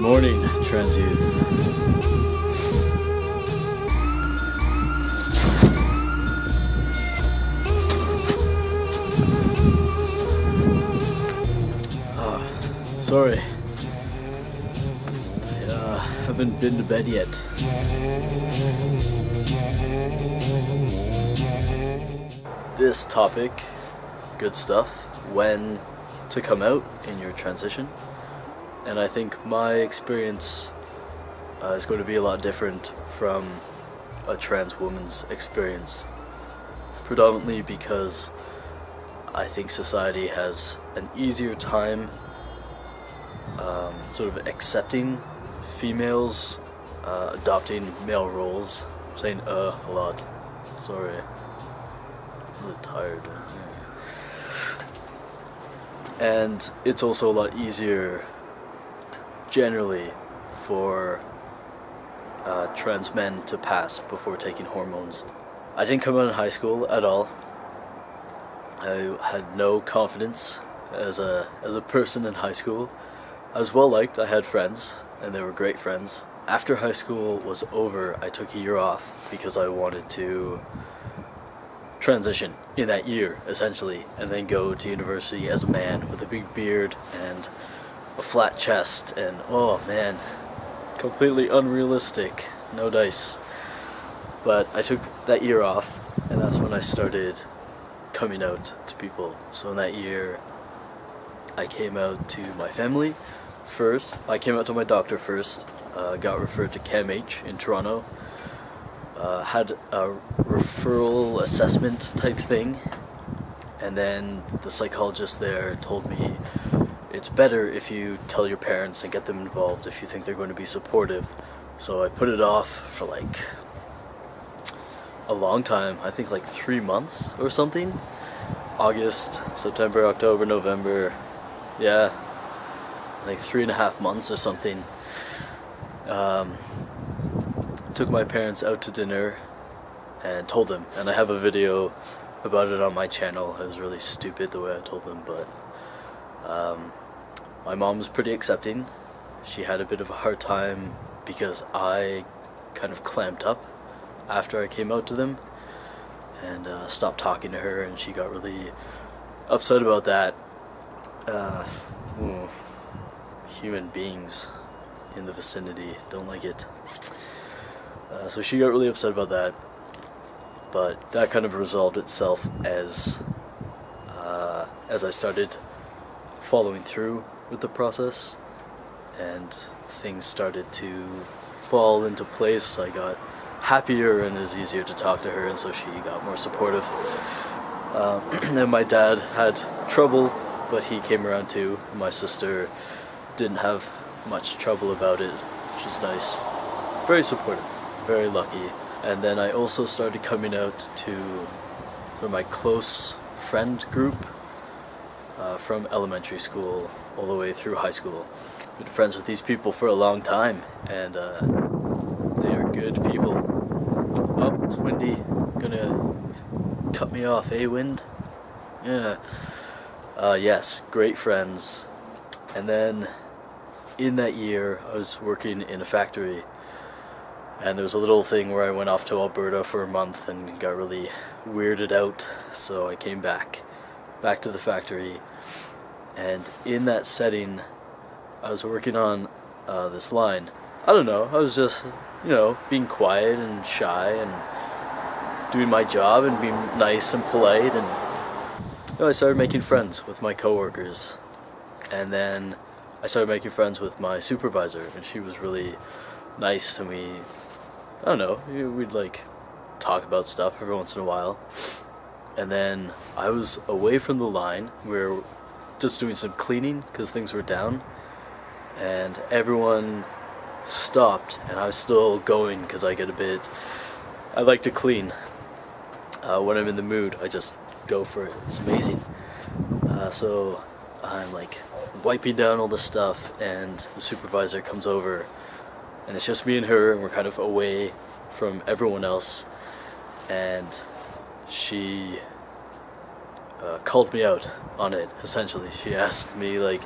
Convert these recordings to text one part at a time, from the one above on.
Morning, trans youth. Sorry, I haven't been to bed yet. This topic, good stuff, when to come out in your transition. And I think my experience is going to be a lot different from a trans woman's experience. Predominantly because I think society has an easier time sort of accepting females adopting male roles. I'm saying a lot. Sorry, I'm a little tired. And it's also a lot easier generally for trans men to pass before taking hormones. I didn't come out in high school at all. I had no confidence as a person in high school. I was well liked, I had friends, and they were great friends. After high school was over, I took a year off because I wanted to transition in that year, essentially, and then go to university as a man with a big beard and a flat chest and, oh man, completely unrealistic, no dice. But I took that year off, and that's when I started coming out to people. So in that year, I came out to my family first. I came out to my doctor first. Got referred to CAMH in Toronto. Had a referral assessment type thing, and then the psychologist there told me it's better if you tell your parents and get them involved if you think they're going to be supportive. So I put it off for like a long time. I think like 3 months or something. August, September, October, November. Yeah, like 3.5 months or something. Took my parents out to dinner and told them, and I have a video about it on my channel. It was really stupid the way I told them, but my mom was pretty accepting. She had a bit of a hard time because I kind of clamped up after I came out to them and stopped talking to her, and she got really upset about that. Human beings in the vicinity, don't like it. So she got really upset about that, but that kind of resolved itself as I started following through with the process, and things started to fall into place. I got happier, and it was easier to talk to her, and so she got more supportive. And my dad had trouble, but he came around too. My sister didn't have much trouble about it, which is nice. Very supportive, very lucky. And then I also started coming out to my close friend group from elementary school all the way through high school. Been friends with these people for a long time, and they are good people. Oh, it's windy. Gonna cut me off, eh, wind? Yeah. Yes, great friends. And then in that year I was working in a factory, and there was a little thing where I went off to Alberta for a month and got really weirded out, so I came back to the factory. And in that setting I was working on this line. I don't know, I was just, you know, being quiet and shy and doing my job and being nice and polite, and I started making friends with my coworkers, and then I started making friends with my supervisor, and she was really nice, and we'd like talk about stuff every once in a while. And then I was away from the line, we were just doing some cleaning because things were down, and everyone stopped, and I was still going because I like to clean. When I'm in the mood, I just go for it. It's amazing. So I'm like wiping down all this stuff, and the supervisor comes over, and it's just me and her, and we're kind of away from everyone else, and she called me out on it, essentially. She asked me like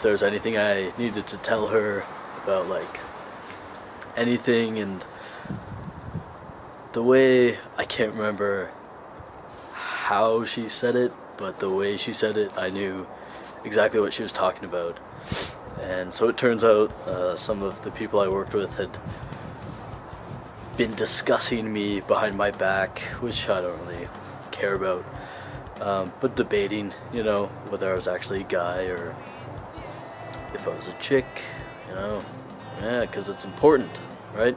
if there was anything I needed to tell her about, like, anything. And the way, I can't remember how she said it, but the way she said it, I knew exactly what she was talking about. And so it turns out some of the people I worked with had been discussing me behind my back, which I don't really care about, but debating, you know, whether I was actually a guy or if I was a chick, you know, yeah, because it's important, right?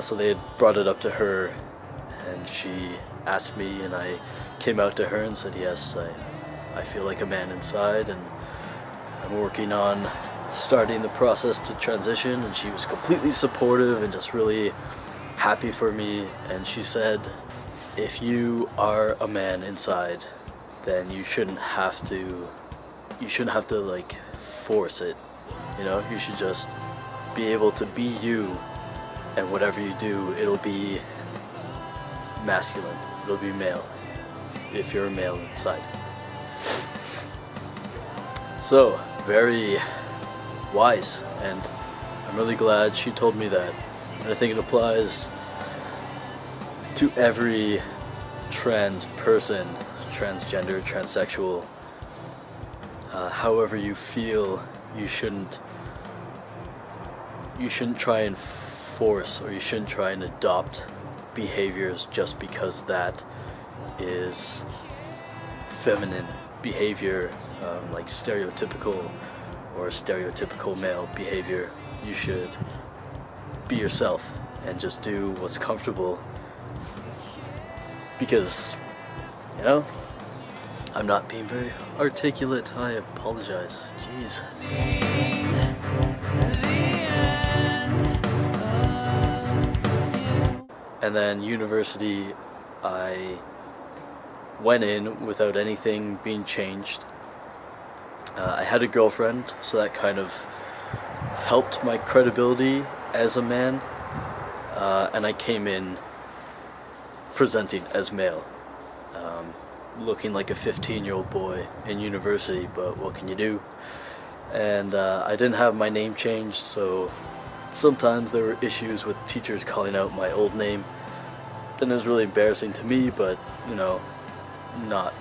So they had brought it up to her, and she asked me, and I came out to her and said, yes, I feel like a man inside, and I'm working on starting the process to transition. And she was completely supportive and just really happy for me. And she said, if you are a man inside, then you shouldn't have to like force it, you know. You should just be able to be you, and whatever you do, it'll be masculine, it'll be male, if you're a male inside. So, very wise, and I'm really glad she told me that. And I think it applies to every trans person, transgender, transsexual. However you feel, you shouldn't try and force, or you shouldn't try and adopt behaviors just because that is feminine behavior, like stereotypical male behavior. You should be yourself and just do what's comfortable, because, you know, I'm not being very articulate, I apologize, jeez. And then university, I went in without anything being changed. I had a girlfriend, so that kind of helped my credibility as a man, and I came in presenting as male, looking like a 15-year-old boy in university, but what can you do? And I didn't have my name changed, so sometimes there were issues with teachers calling out my old name, and it was really embarrassing to me, but, you know, not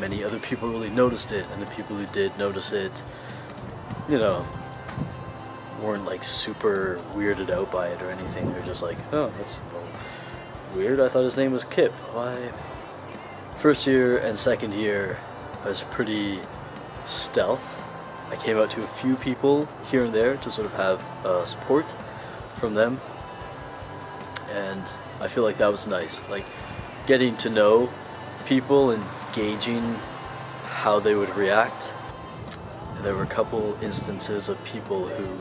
many other people really noticed it, and the people who did notice it, you know, weren't like super weirded out by it or anything. They're just like, oh, that's weird, I thought his name was Kip. Why? First year and second year I was pretty stealth. I came out to a few people here and there to sort of have support from them, and I feel like that was nice, like getting to know people and gauging how they would react. And there were a couple instances of people who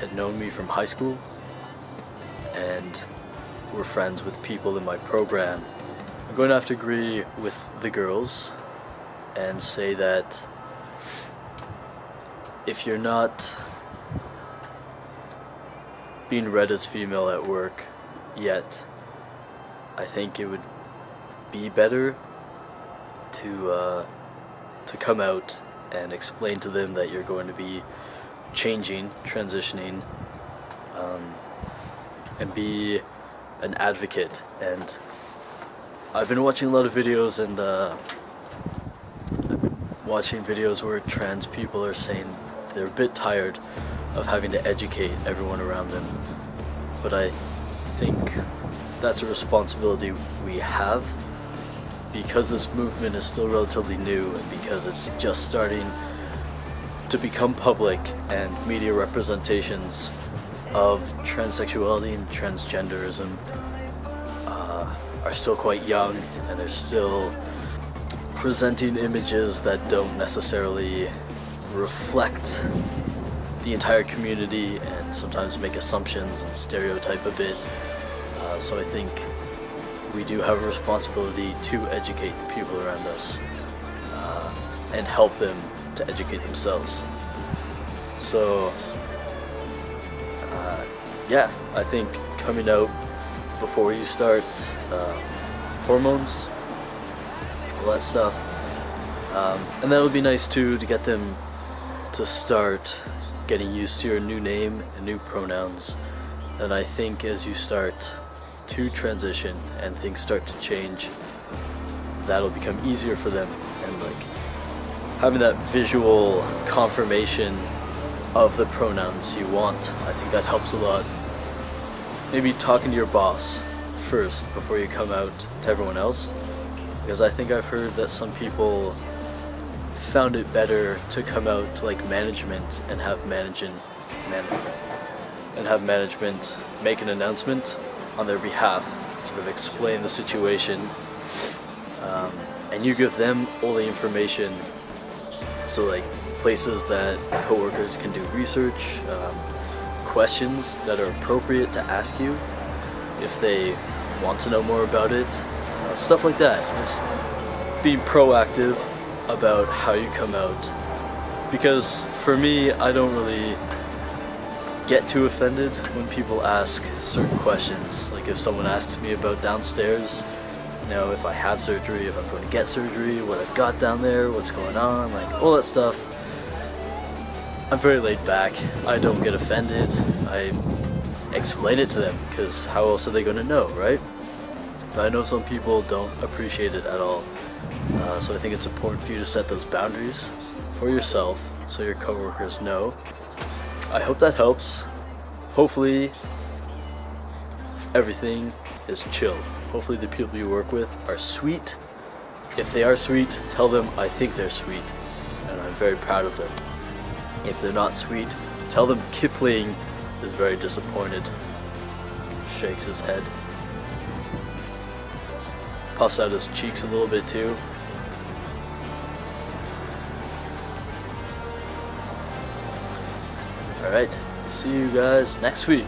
had known me from high school and were friends with people in my program. I'm going to have to agree with the girls and say that if you're not being read as female at work yet, I think it would be better to come out and explain to them that you're going to be changing, transitioning, and be an advocate. And I've been watching a lot of videos, and I've been watching videos where trans people are saying they're a bit tired of having to educate everyone around them, but I think that's a responsibility we have, because this movement is still relatively new, and because it's just starting to become public, and media representations of transsexuality and transgenderism are still quite young, and they're still presenting images that don't necessarily reflect the entire community, and sometimes make assumptions and stereotype a bit. So I think we do have a responsibility to educate the people around us and help them to educate themselves. So yeah, I think coming out before you start hormones, all that stuff, and that would be nice too, to get them to start getting used to your new name and new pronouns. And I think as you start to transition and things start to change, that'll become easier for them, and like having that visual confirmation of the pronouns you want, I think that helps a lot. Maybe talking to your boss first before you come out to everyone else, because I think I've heard that some people found it better to come out to like management and have management make an announcement on their behalf, sort of explain the situation, and you give them all the information. So like places that coworkers can do research, questions that are appropriate to ask you if they want to know more about it, stuff like that. Just being proactive about how you come out, because for me, I don't really get too offended when people ask certain questions. Like if someone asks me about downstairs, you know, if I have surgery, if I'm going to get surgery, what I've got down there, what's going on, like all that stuff. I'm very laid back. I don't get offended. I explain it to them, because how else are they going to know, right? But I know some people don't appreciate it at all. So I think it's important for you to set those boundaries for yourself so your coworkers know. I hope that helps. Hopefully everything is chill. Hopefully the people you work with are sweet. If they are sweet, tell them I think they're sweet and I'm very proud of them. If they're not sweet, tell them Kipling is very disappointed. Shakes his head. Puffs out his cheeks a little bit too. Alright, see you guys next week.